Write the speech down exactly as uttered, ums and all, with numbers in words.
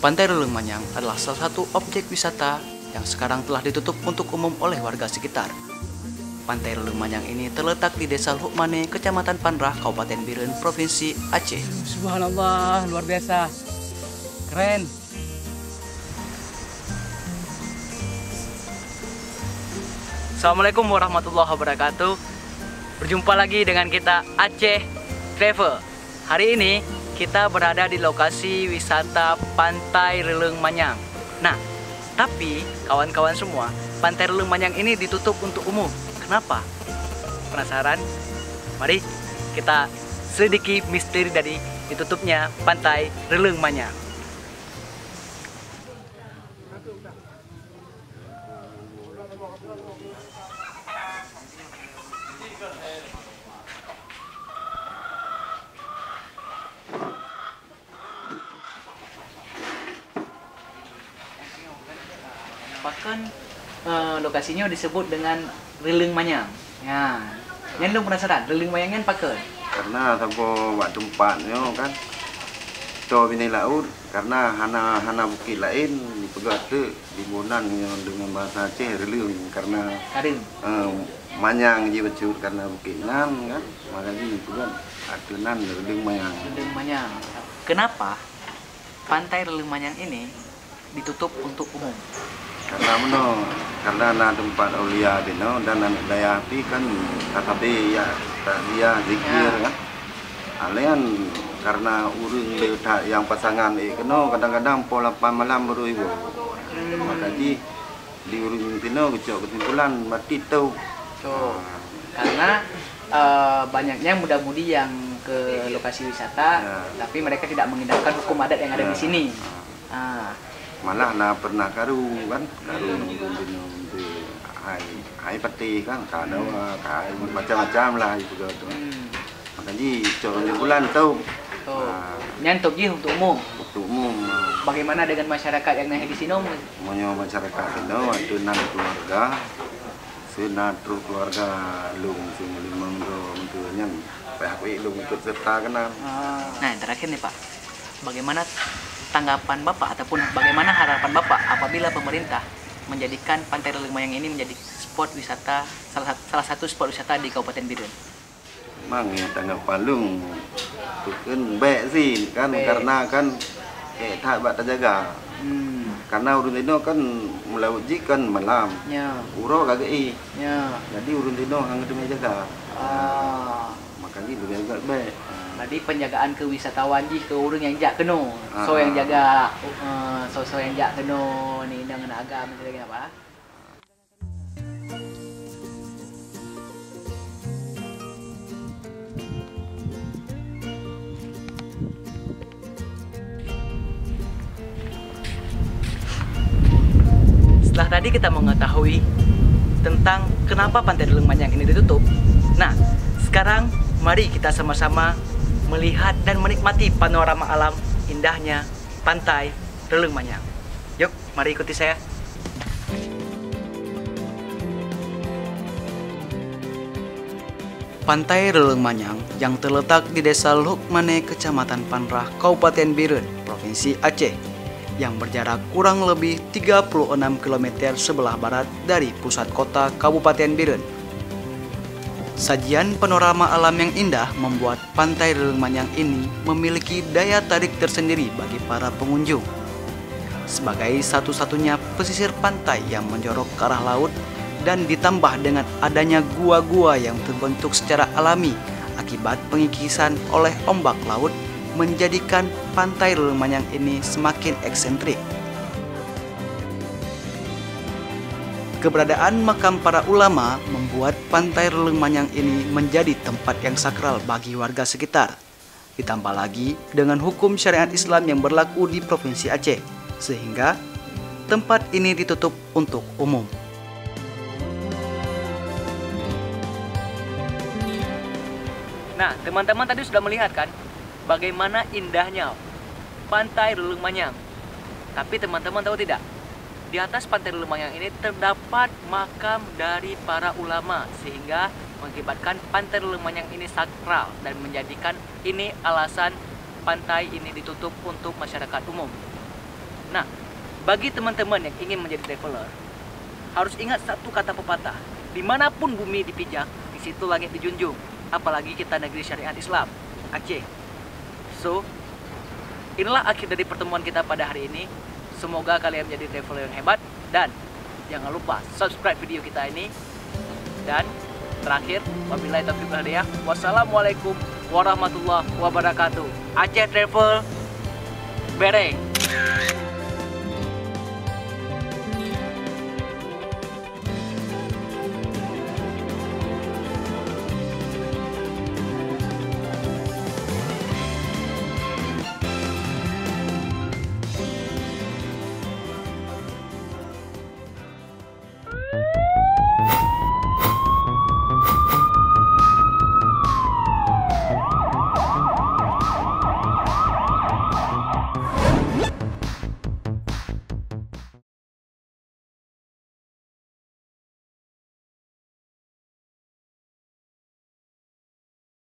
Pantai Reuleung Manyang adalah salah satu objek wisata yang sekarang telah ditutup untuk umum oleh warga sekitar. Pantai Reuleung Manyang ini terletak di Desa Lhok Mane, Kecamatan Panrah, Kabupaten Bireuen, Provinsi Aceh. Subhanallah, luar biasa. Keren. Assalamualaikum warahmatullahi wabarakatuh. Berjumpa lagi dengan kita Aceh Travel. Hari ini kita berada di lokasi wisata Pantai Reuleung Manyang. Nah, tapi kawan-kawan semua, Pantai Reuleung Manyang ini ditutup untuk umum. Kenapa? Penasaran? Mari kita selidiki misteri dari ditutupnya Pantai Reuleung Manyang. Bahkan eh, lokasinya disebut dengan Reuleung Manyang. Ya, yang lu penasaran, Reuleung Manyang kan pakai? Karena sampo buat tempatnya kan, coba bini laut. Karena hana-hana bukit lain di Pegate, di Bonan dengan bahasa Aceh Reuleung karena Karim. Eh, Manyang je becur karena bukit nan kan, makanya di Pegat atunan Reuleung Manyang. Reuleung Manyang. Kenapa Pantai Reuleung Manyang ini ditutup untuk umum? Karena mana? Karena anak tempat Aulia bina dan anak daya api kan tetapi ya dia zikir ya. Kan. Alian karena urung letak yang pasangan eh kena kadang-kadang pukul delapan malam baru ibu. Hmm. Jadi di urung tino kecok kesimpulan mati tahu. So, karena uh, banyaknya muda-mudi yang ke lokasi wisata ya. Tapi mereka tidak mengindahkan hukum adat yang ada ya. Di sini. Ah. Malah na pernah karu kan karu untuk air air peti kan kadang kain macam-macam lah itu gitu. Makanya corong bulan tahu. Nyantuk je untuk umum. Untuk umum. Bagaimana dengan masyarakat yang naik di sini? Maunya masyarakat sini itu nan keluarga, senatru keluarga lung sini limang do untuk yang pihak lung ikut serta kenal. Nah terakhir nih Pak, bagaimana tanggapan Bapak ataupun bagaimana harapan Bapak apabila pemerintah menjadikan Pantai Reuleung Manyang ini menjadi spot wisata salah, salah satu spot wisata di Kabupaten Bireuen? Memang ya tanggapan lung itu kan baik sih kan baik. Karena kan eh tak buat terjaga. Hmm. Karena urun dino kan melaut ji kan malam. Ya. Uro kagei. Ya. Jadi urun dino hang demi jaga. Ah, makanya dia agak baik. Tadi penjagaan ke wisatawan di ke urung yang jak keno. So yang jaga uh, so so yang jak keno ni dengan agam macam apa? Setelah tadi kita mengetahui tentang kenapa Pantai Reuleung Manyang ini ditutup. Nah, sekarang mari kita sama-sama melihat dan menikmati panorama alam indahnya Pantai Reuleung Manyang. Yuk, mari ikuti saya. Pantai Reuleung Manyang yang terletak di Desa Lhok Mane, Kecamatan Panrah, Kabupaten Bireuen, Provinsi Aceh, yang berjarak kurang lebih tiga puluh enam kilometer sebelah barat dari pusat kota Kabupaten Bireuen. Sajian panorama alam yang indah membuat Pantai Reuleung Manyang ini memiliki daya tarik tersendiri bagi para pengunjung. Sebagai satu-satunya pesisir pantai yang menjorok ke arah laut dan ditambah dengan adanya gua-gua yang terbentuk secara alami akibat pengikisan oleh ombak laut menjadikan Pantai Reuleung Manyang ini semakin eksentrik. Keberadaan makam para ulama membuat Pantai Reuleung Manyang ini menjadi tempat yang sakral bagi warga sekitar. Ditambah lagi dengan hukum syariat Islam yang berlaku di Provinsi Aceh, sehingga tempat ini ditutup untuk umum. Nah, teman-teman tadi sudah melihat kan bagaimana indahnya Pantai Reuleung Manyang. Tapi teman-teman tahu tidak? Di atas Pantai Reuleung Manyang ini terdapat makam dari para ulama sehingga mengakibatkan Pantai Reuleung Manyang ini sakral dan menjadikan ini alasan pantai ini ditutup untuk masyarakat umum. Nah, bagi teman-teman yang ingin menjadi traveler, harus ingat satu kata pepatah, dimanapun bumi dipijak, di situ langit dijunjung. Apalagi kita negeri syariat Islam, Aceh. So, inilah akhir dari pertemuan kita pada hari ini. Semoga kalian menjadi traveler yang hebat. Dan jangan lupa subscribe video kita ini. Dan terakhir, wabillahi taufiq wal hidayah. Wassalamualaikum warahmatullahi wabarakatuh. Aceh Travel Bereh.